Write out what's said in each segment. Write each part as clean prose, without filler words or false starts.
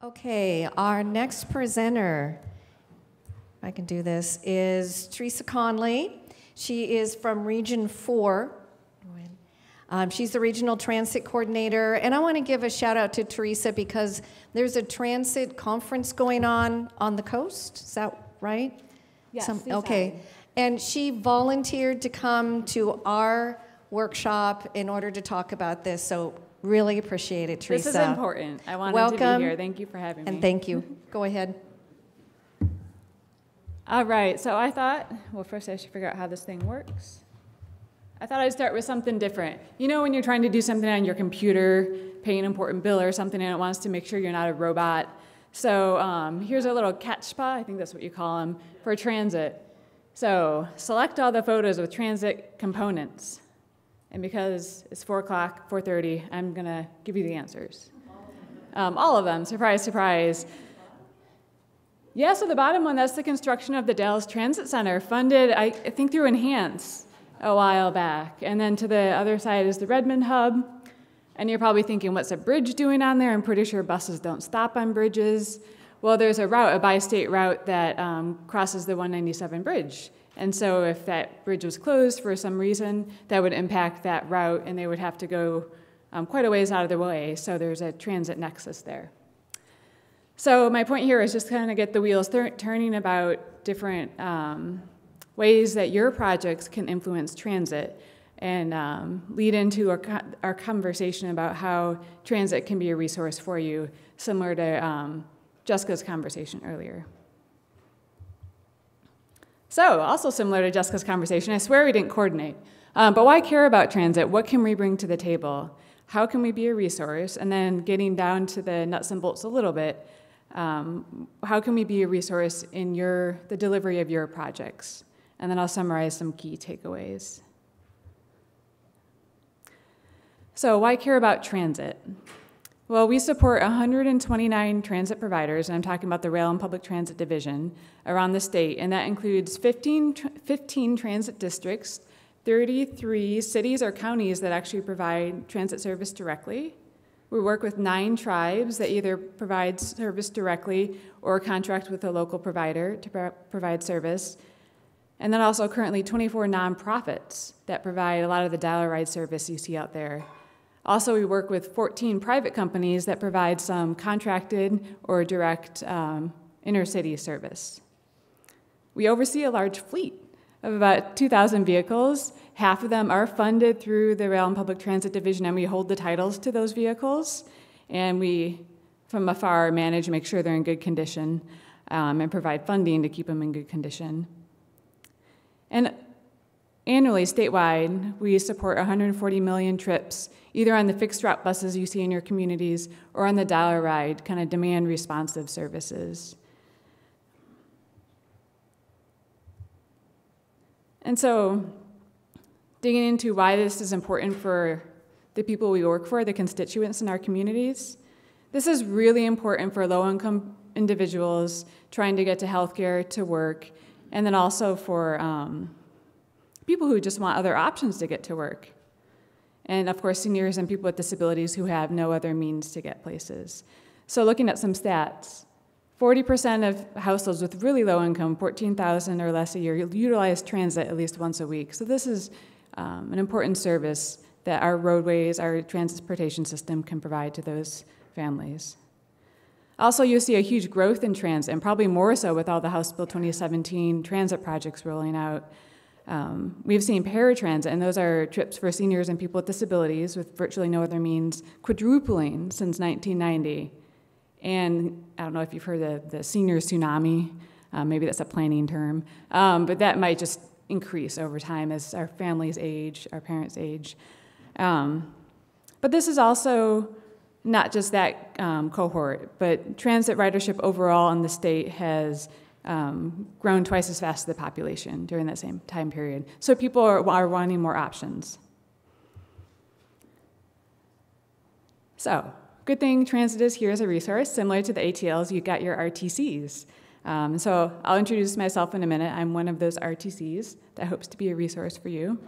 Okay, our next presenter, if I can do this, is Teresa Conley. She is from Region 4. She's the Regional Transit Coordinator, and I want to give a shout out to Teresa because there's a transit conference going on the coast. Is that right? Yes. Okay. And she volunteered to come to our workshop in order to talk about this, so really appreciate it, Teresa. This is important. I wanted to be here. Thank you for having me. And thank you. Go ahead. All right, so I thought, well, first I should figure out how this thing works. I thought I'd start with something different. You know when you're trying to do something on your computer, pay an important bill or something, and it wants to make sure you're not a robot. So here's a little catchpa, I think that's what you call them, for transit. So select all the photos with transit components. And because it's 4 o'clock, 4:30, I'm going to give you the answers. All of them, surprise, surprise. Yeah, so the bottom one, that's the construction of the Dalles Transit Center, funded, I think, through Enhance a while back. And then to the other side is the Redmond Hub. And you're probably thinking, what's a bridge doing on there? I'm pretty sure buses don't stop on bridges. Well, there's a route, a bi-state route that crosses the 197 bridge. And so if that bridge was closed for some reason, that would impact that route, and they would have to go quite a ways out of the way. So there's a transit nexus there. So my point here is just kind of get the wheels turning about different ways that your projects can influence transit and lead into our conversation about how transit can be a resource for you, similar to Jessica's conversation earlier. So, also similar to Jessica's conversation, I swear we didn't coordinate. But why care about transit? What can we bring to the table? How can we be a resource? And then getting down to the nuts and bolts a little bit, how can we be a resource in the delivery of your projects? And then I'll summarize some key takeaways. So, why care about transit? Well, we support 129 transit providers, and I'm talking about the Rail and Public Transit Division around the state, and that includes 15 transit districts, 33 cities or counties that actually provide transit service directly. We work with 9 tribes that either provide service directly or contract with a local provider to provide service, and then also currently 24 nonprofits that provide a lot of the dollar ride service you see out there. Also, we work with 14 private companies that provide some contracted or direct inner-city service. We oversee a large fleet of about 2,000 vehicles. Half of them are funded through the Rail and Public Transit Division, and we hold the titles to those vehicles. And we, from afar, manage and make sure they're in good condition and provide funding to keep them in good condition. And annually, statewide, we support 140 million trips, either on the fixed route buses you see in your communities or on the dollar ride, kind of demand responsive services. And so, digging into why this is important for the people we work for, the constituents in our communities, this is really important for low-income individuals trying to get to healthcare, to work, and then also for people who just want other options to get to work. And of course, seniors and people with disabilities who have no other means to get places. So looking at some stats, 40% of households with really low income, 14,000 or less a year, utilize transit at least once a week. So this is an important service that our roadways, our transportation system can provide to those families. Also, you'll see a huge growth in transit, and probably more so with all the House Bill 2017 transit projects rolling out. We've seen paratransit, and those are trips for seniors and people with disabilities with virtually no other means, quadrupling since 1990. And I don't know if you've heard of the senior tsunami, maybe that's a planning term, but that might just increase over time as our families age, our parents age. But this is also not just that cohort, but transit ridership overall in the state has grown twice as fast as the population during that same time period. So people are wanting more options. So, good thing transit is here as a resource. Similar to the ATLs, you got your RTCs. So I'll introduce myself in a minute. I'm one of those RTCs that hopes to be a resource for you.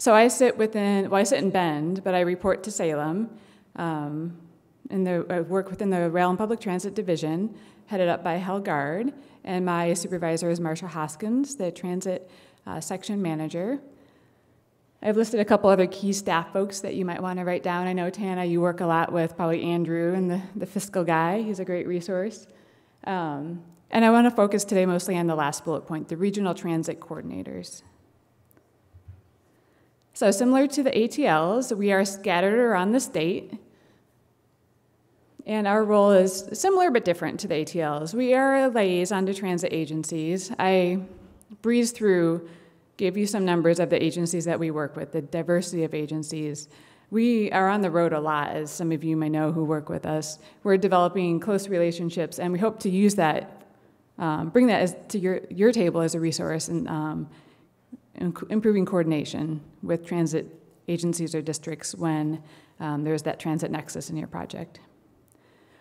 So I sit in Bend, but I report to Salem. in the work within the Rail and Public Transit Division, headed up by Helgard, and my supervisor is Marsha Hoskins, the transit section manager. I've listed a couple other key staff folks that you might want to write down. I know, Tana, you work a lot with probably Andrew and the fiscal guy. He's a great resource. And I want to focus today mostly on the last bullet point, the Regional Transit Coordinators. So similar to the ATLs, we are scattered around the state, and our role is similar but different to the ATLs. We are a liaison to transit agencies. I breezed through, gave you some numbers of the agencies that we work with, the diversity of agencies. We are on the road a lot, as some of you may know who work with us. We're developing close relationships, and we hope to use that, bring that to your table as a resource in improving coordination with transit agencies or districts when there's that transit nexus in your project.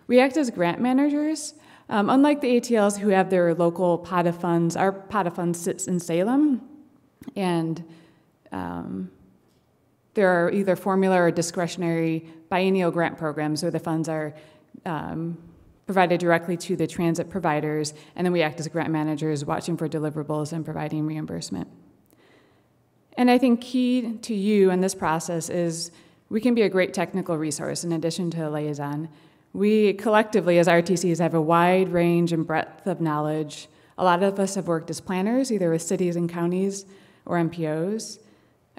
We act as grant managers. Unlike the ATLs who have their local pot of funds, our pot of funds sits in Salem, and there are either formula or discretionary biennial grant programs where the funds are provided directly to the transit providers, and then we act as grant managers watching for deliverables and providing reimbursement. And I think key to you in this process is we can be a great technical resource in addition to a liaison. We collectively as RTCs have a wide range and breadth of knowledge. A lot of us have worked as planners, either with cities and counties or MPOs.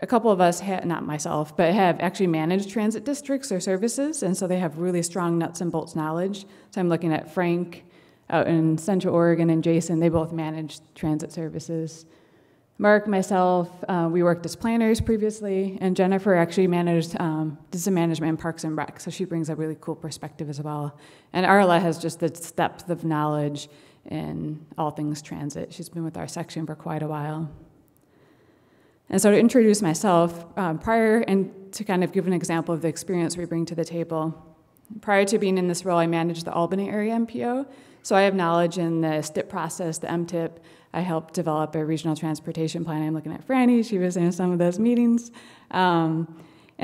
A couple of us, not myself, but have actually managed transit districts or services, and so they have really strong nuts and bolts knowledge. So I'm looking at Frank out in Central Oregon and Jason. They both managed transit services. Mark, myself, we worked as planners previously, and Jennifer actually managed disaster management and Parks and Rec, so she brings a really cool perspective as well. And Arla has just this depth of knowledge in all things transit. She's been with our section for quite a while. And so to introduce myself, prior, and to kind of give an example of the experience we bring to the table, prior to being in this role, I managed the Albany area MPO, so I have knowledge in the STIP process, the MTIP. I helped develop a regional transportation plan. I'm looking at Franny. She was in some of those meetings. And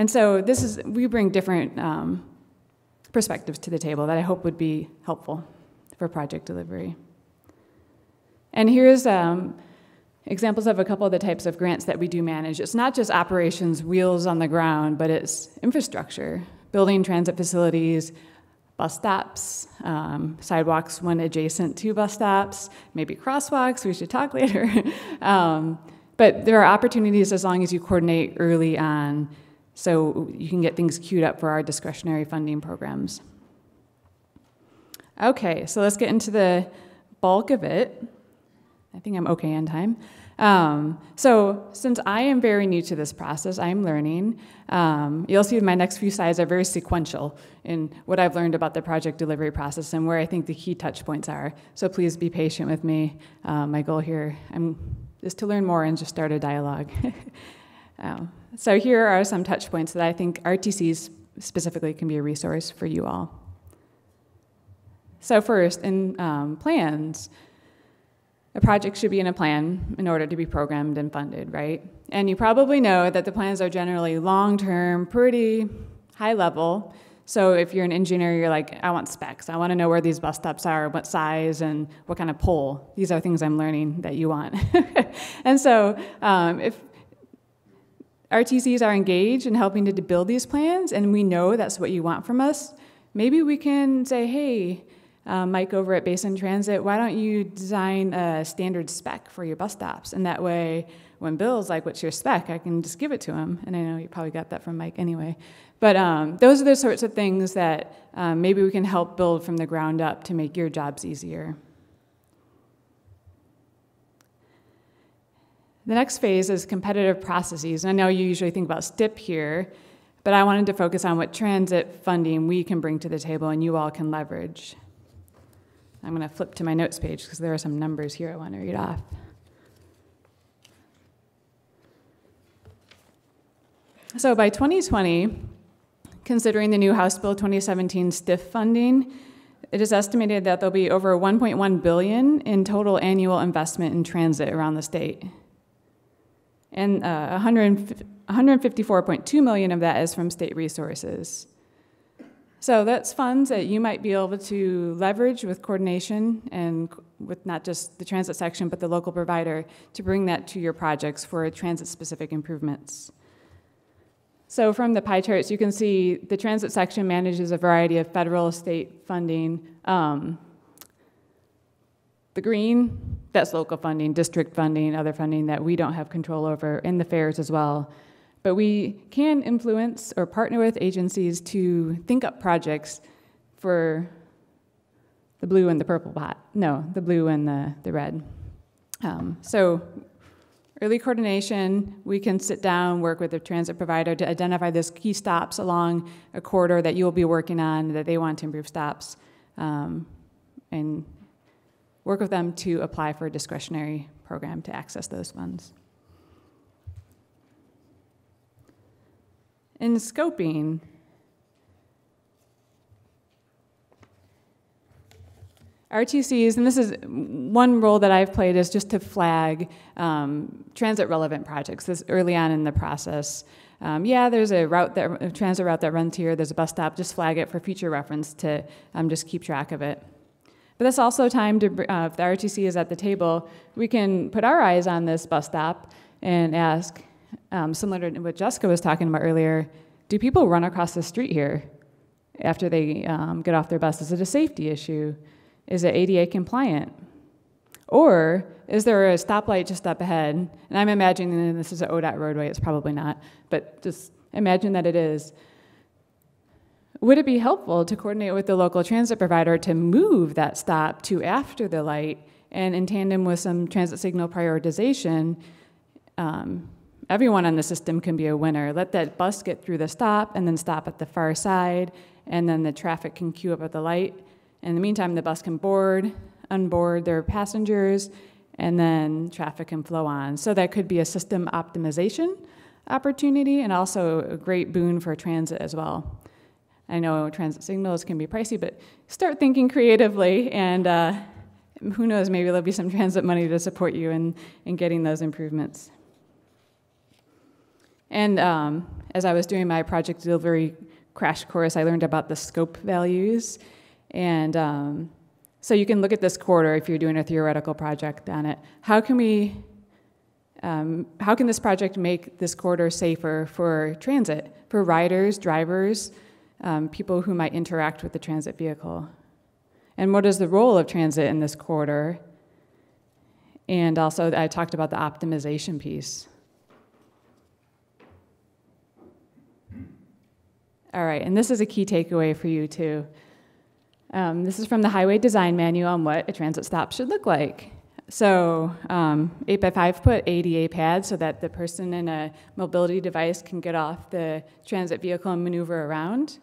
so this is, we bring different perspectives to the table that I hope would be helpful for project delivery. And here's examples of a couple of the types of grants that we do manage. It's not just operations, wheels on the ground, but it's infrastructure, building transit facilities, bus stops, sidewalks when adjacent to bus stops, maybe crosswalks, we should talk later. But there are opportunities as long as you coordinate early on so you can get things queued up for our discretionary funding programs. Okay, so let's get into the bulk of it. I think I'm okay on time. So since I am very new to this process, I'm learning. You'll see my next few slides are very sequential in what I've learned about the project delivery process and where I think the key touch points are. So please be patient with me. My goal here is to learn more and just start a dialogue. So here are some touch points that I think RTCs specifically can be a resource for you all. So first, in plans, a project should be in a plan in order to be programmed and funded, right? And you probably know that the plans are generally long-term, pretty high level. So if you're an engineer, you're like, I want specs. I want to know where these bus stops are, what size, and what kind of pole. These are things I'm learning that you want. And so if RTCs are engaged in helping to build these plans, and we know that's what you want from us, maybe we can say, hey, Mike over at Basin Transit, why don't you design a standard spec for your bus stops? And that way, when Bill's like, what's your spec? I can just give it to him. And I know you probably got that from Mike anyway. But those are the sorts of things that maybe we can help build from the ground up to make your jobs easier. The next phase is competitive processes. And I know you usually think about STIP here, but I wanted to focus on what transit funding we can bring to the table and you all can leverage. I'm going to flip to my notes page because there are some numbers here I want to read off. So by 2020, considering the new House Bill 2017 STIF funding, it is estimated that there'll be over $1.1 billion in total annual investment in transit around the state. And $154.2 million of that is from state resources. So that's funds that you might be able to leverage with coordination and with not just the transit section, but the local provider to bring that to your projects for transit-specific improvements. So from the pie charts, you can see the transit section manages a variety of federal, state funding. The green, that's local funding, district funding, other funding that we don't have control over, and the fares as well. But we can influence or partner with agencies to think up projects for the blue and the purple pot. No, the blue and the red. So early coordination, we can sit down, work with the transit provider to identify those key stops along a corridor that you'll be working on that they want to improve stops, and work with them to apply for a discretionary program to access those funds. In scoping, RTCs, and this is one role that I've played, is just to flag transit-relevant projects this early on in the process. Yeah, there's a transit route that runs here, there's a bus stop, just flag it for future reference to just keep track of it. But that's also time to, if the RTC is at the table, we can put our eyes on this bus stop and ask, similar to what Jessica was talking about earlier, do people run across the street here after they get off their bus? Is it a safety issue? Is it ADA compliant? Or is there a stoplight just up ahead? And I'm imagining that this is an ODOT roadway. It's probably not, but just imagine that it is. Would it be helpful to coordinate with the local transit provider to move that stop to after the light, and in tandem with some transit signal prioritization, everyone on the system can be a winner. Let that bus get through the stop and then stop at the far side, and then the traffic can queue up at the light. In the meantime, the bus can board, unboard their passengers, and then traffic can flow on. So that could be a system optimization opportunity and also a great boon for transit as well. I know transit signals can be pricey, but start thinking creatively, and who knows, maybe there'll be some transit money to support you in getting those improvements. And as I was doing my project delivery crash course, I learned about the scope values. And so you can look at this corridor if you're doing a theoretical project on it. How can we, how can this project make this corridor safer for transit, for riders, drivers, people who might interact with the transit vehicle? And what is the role of transit in this corridor? And also, I talked about the optimization piece. All right, and this is a key takeaway for you too. This is from the Highway Design Manual on what a transit stop should look like. So 8x5-foot ADA pads so that the person in a mobility device can get off the transit vehicle and maneuver around.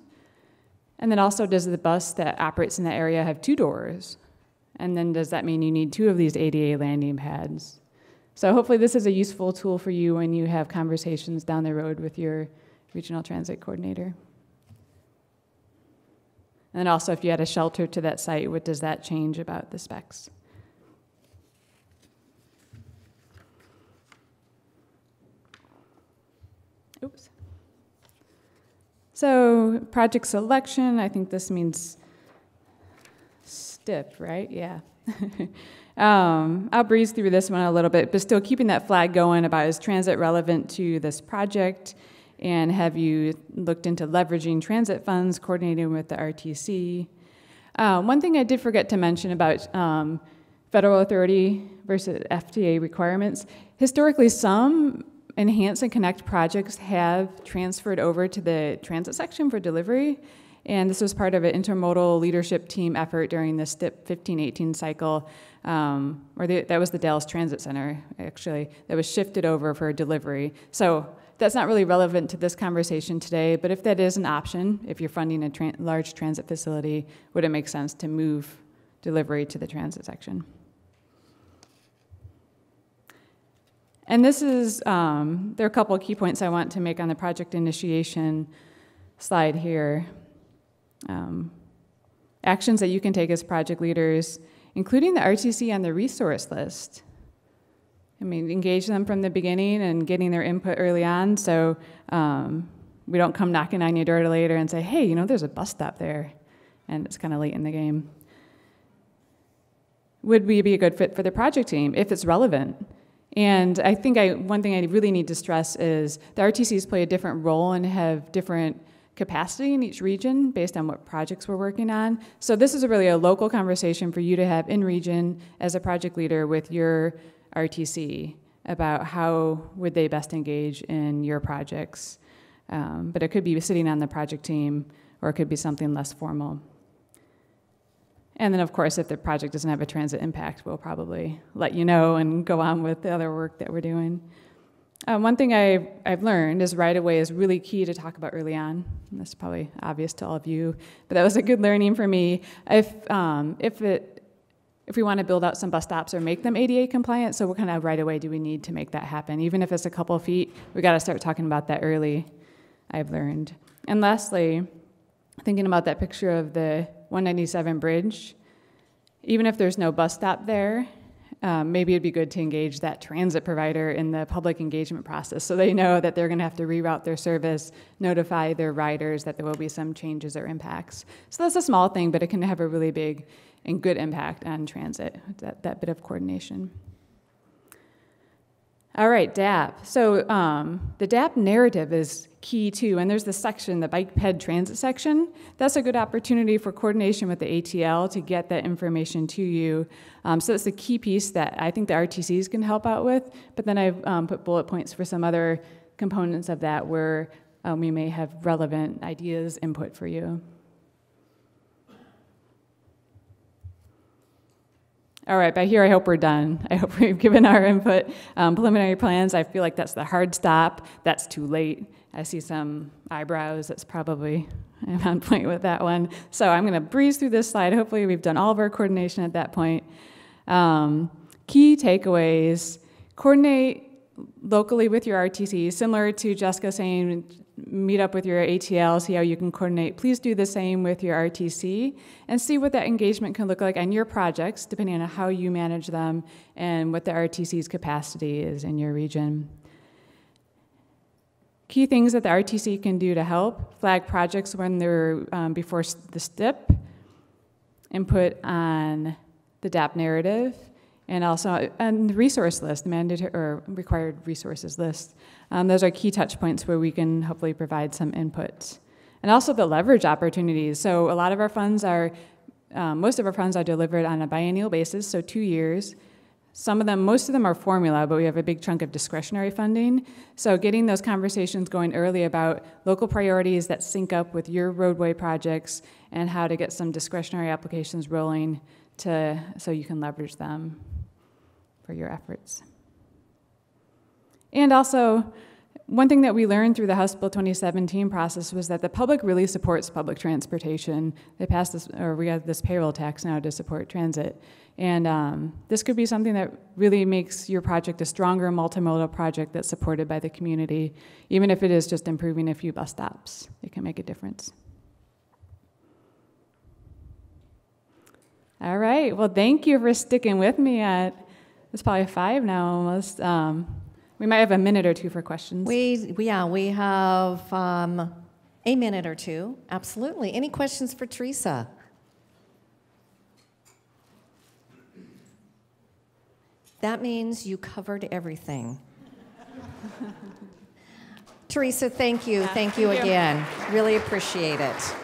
And then also, does the bus that operates in that area have two doors? And then does that mean you need two of these ADA landing pads? So hopefully this is a useful tool for you when you have conversations down the road with your Regional Transit Coordinator. And also, if you add a shelter to that site, what does that change about the specs? Oops. So project selection, I think this means STIP, right? Yeah. I'll breeze through this one a little bit, but still keeping that flag going about, is transit relevant to this project? And have you looked into leveraging transit funds, coordinating with the RTC? One thing I did forget to mention about federal authority versus FTA requirements, historically some Enhance and Connect projects have transferred over to the transit section for delivery, and this was part of an intermodal leadership team effort during the STIP 15-18 cycle, that was the Dalles Transit Center, actually, that was shifted over for delivery. So that's not really relevant to this conversation today, but if that is an option, if you're funding a large transit facility, would it make sense to move delivery to the transit section? And this is, there are a couple of key points I want to make on the project initiation slide here. Actions that you can take as project leaders, including the RTC on the resource list. I mean, engage them from the beginning and getting their input early on. So we don't come knocking on your door later and say, hey, you know, there's a bus stop there, and it's kind of late in the game. Would we be a good fit for the project team if it's relevant? And I think one thing I really need to stress is the RTCs play a different role and have different capacity in each region based on what projects we're working on. So this is really a local conversation for you to have in region as a project leader with your RTC about how would they best engage in your projects. But it could be sitting on the project team, or it could be something less formal. And then, of course, if the project doesn't have a transit impact, we'll probably let you know and go on with the other work that we're doing. One thing I've learned is right-of-way is really key to talk about early on. And that's probably obvious to all of you, but that was a good learning for me. If we want to build out some bus stops or make them ADA compliant, so what kind of right-of-way do we need to make that happen? Even if it's a couple of feet, we got to start talking about that early, I've learned. And lastly, thinking about that picture of the 197 bridge, even if there's no bus stop there, maybe it'd be good to engage that transit provider in the public engagement process so they know that they're going to have to reroute their service, notify their riders that there will be some changes or impacts. So that's a small thing, but it can have a really big and good impact on transit, that bit of coordination. All right, DAP. So the DAP narrative is key too, and there's the section, the bike ped transit section. That's a good opportunity for coordination with the ATL to get that information to you. So that's the key piece that I think the RTCs can help out with, but then I've put bullet points for some other components of that where we may have relevant ideas, input for you. All right, by here I hope we're done. I hope we've given our input. Preliminary plans, I feel like that's the hard stop. That's too late. I see some eyebrows. That's probably, I'm on point with that one. So I'm going to breeze through this slide. Hopefully we've done all of our coordination at that point. Key takeaways, coordinate locally with your RTC, similar to Jessica saying, meet up with your ATL, see how you can coordinate. Please do the same with your RTC and see what that engagement can look like on your projects, depending on how you manage them and what the RTC's capacity is in your region. Key things that the RTC can do to help: flag projects when they're before the STIP, input on the DAP narrative, and also on the resource list, the mandatory or required resources list. Those are key touch points where we can hopefully provide some input. And also the leverage opportunities. So a lot of our funds are, most of our funds are delivered on a biennial basis, so 2 years. Some of them, most of them are formula, but we have a big chunk of discretionary funding. So getting those conversations going early about local priorities that sync up with your roadway projects and how to get some discretionary applications rolling so you can leverage them for your efforts. And also, one thing that we learned through the House Bill 2017 process was that the public really supports public transportation. They passed this, or we have this payroll tax now to support transit. And this could be something that really makes your project a stronger multimodal project that's supported by the community. Even if it is just improving a few bus stops, it can make a difference. All right, well, thank you for sticking with me at, it's probably 5 now almost. We might have a minute or two for questions. We have a minute or two, absolutely. Any questions for Teresa? That means you covered everything. Teresa, thank you. Yeah, thank you again. Really appreciate it.